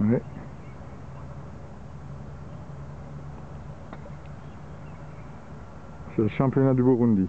Oui. C'est le championnat du Burundi.